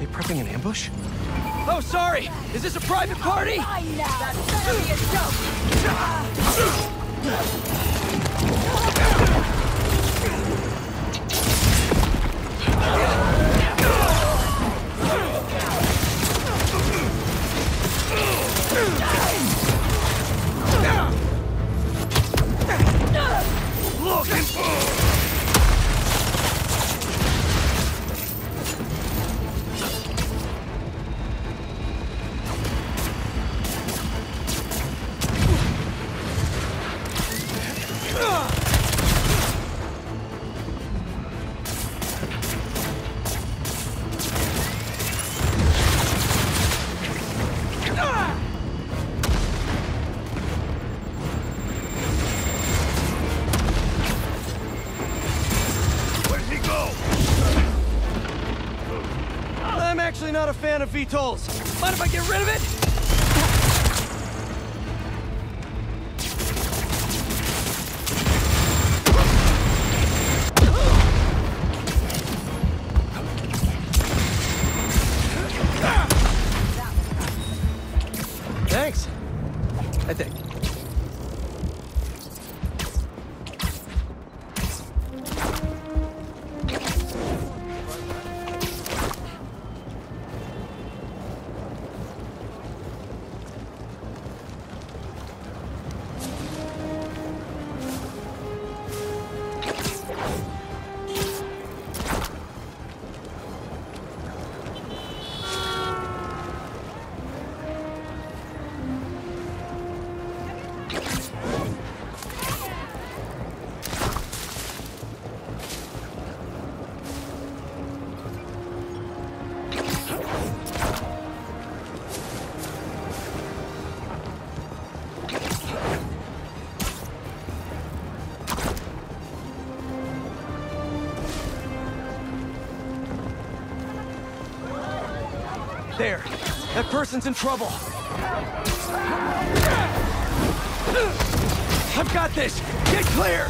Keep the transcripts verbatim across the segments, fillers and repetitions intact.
They prepping an ambush? Oh, sorry! Is this a private party? I know! That's Look and boom! I'm not a fan of V TOLs. Mind if I get rid of it? There. That person's in trouble. I've got this. Get clear.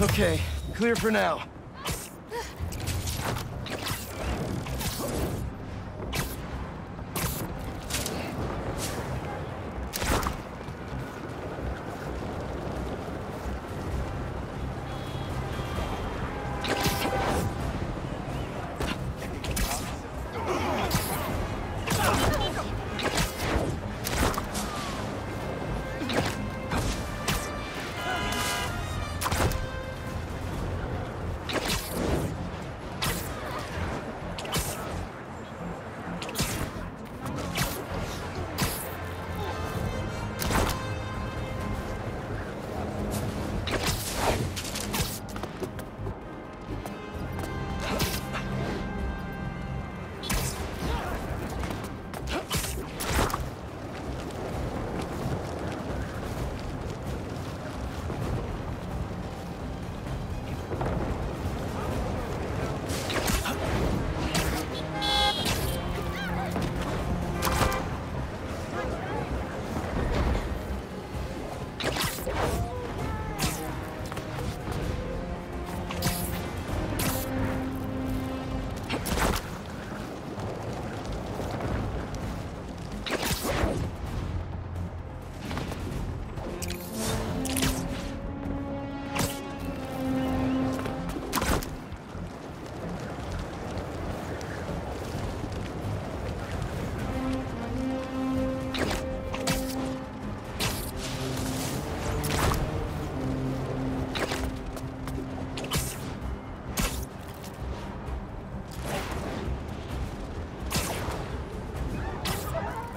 Okay, clear for now.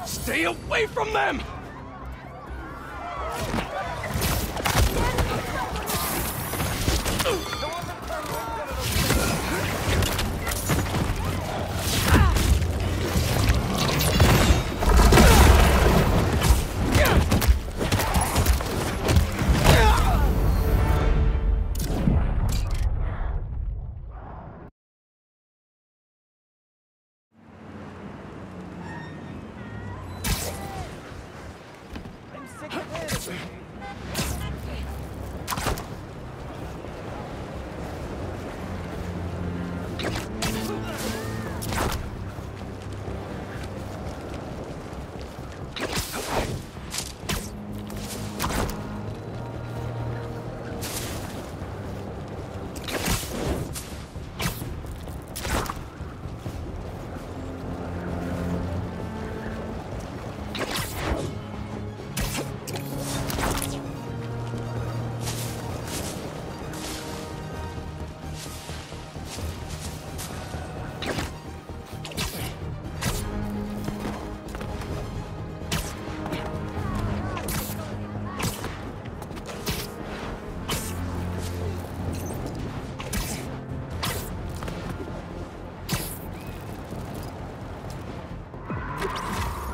Stay away from them!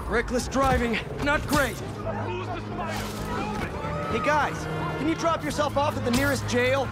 Reckless driving, not great. Hey guys, can you drop yourself off at the nearest jail?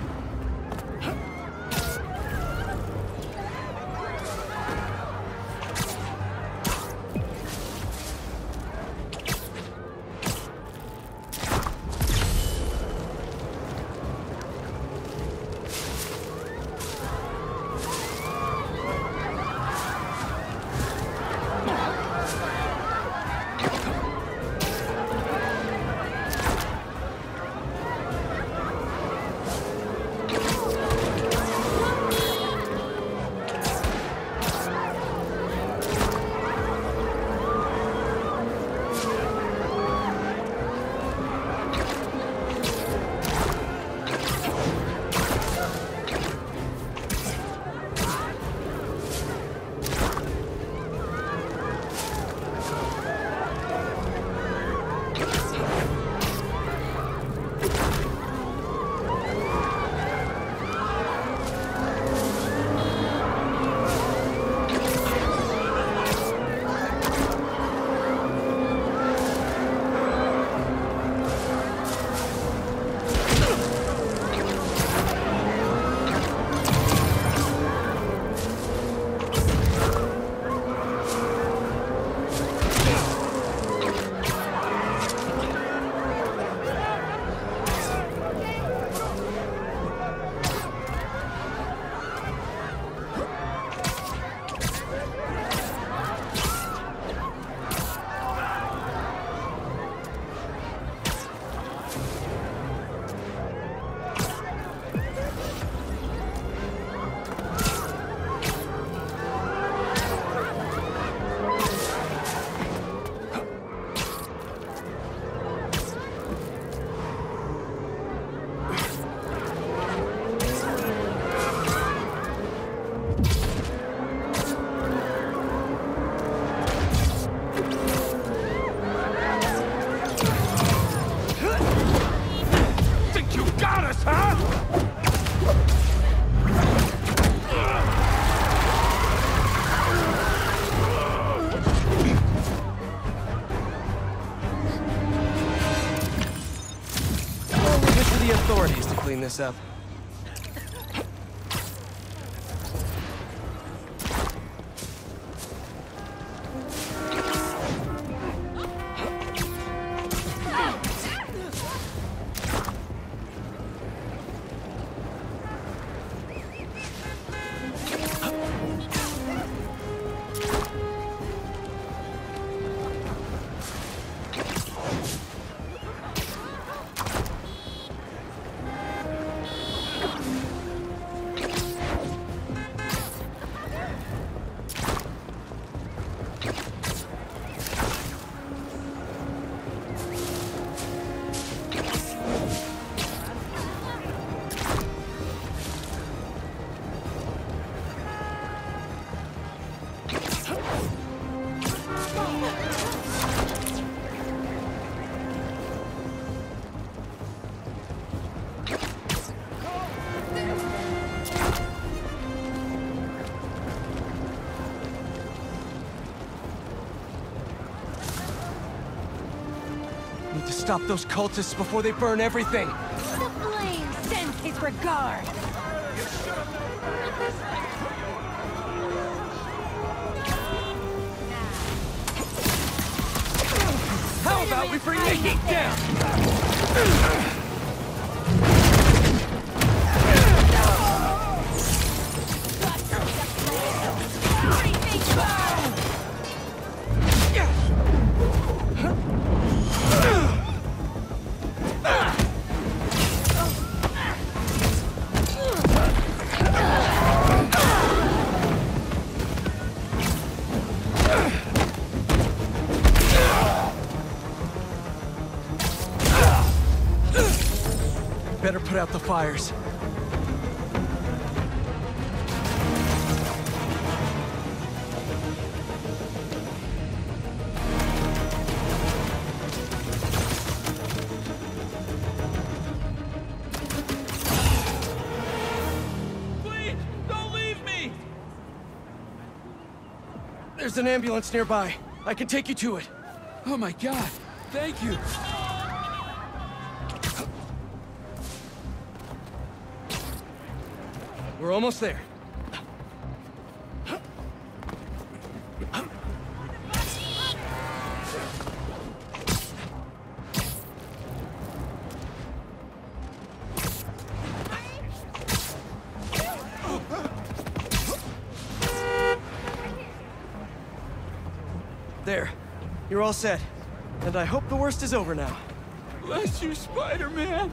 This up. Stop those cultists before they burn everything! The flame sends his regard! Help! How about we bring the heat down? Better put out the fires. Please, don't leave me! There's an ambulance nearby. I can take you to it. Oh my God, thank you. We're almost there. There. You're all set. And I hope the worst is over now. Bless you, Spider-Man!